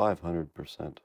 500%.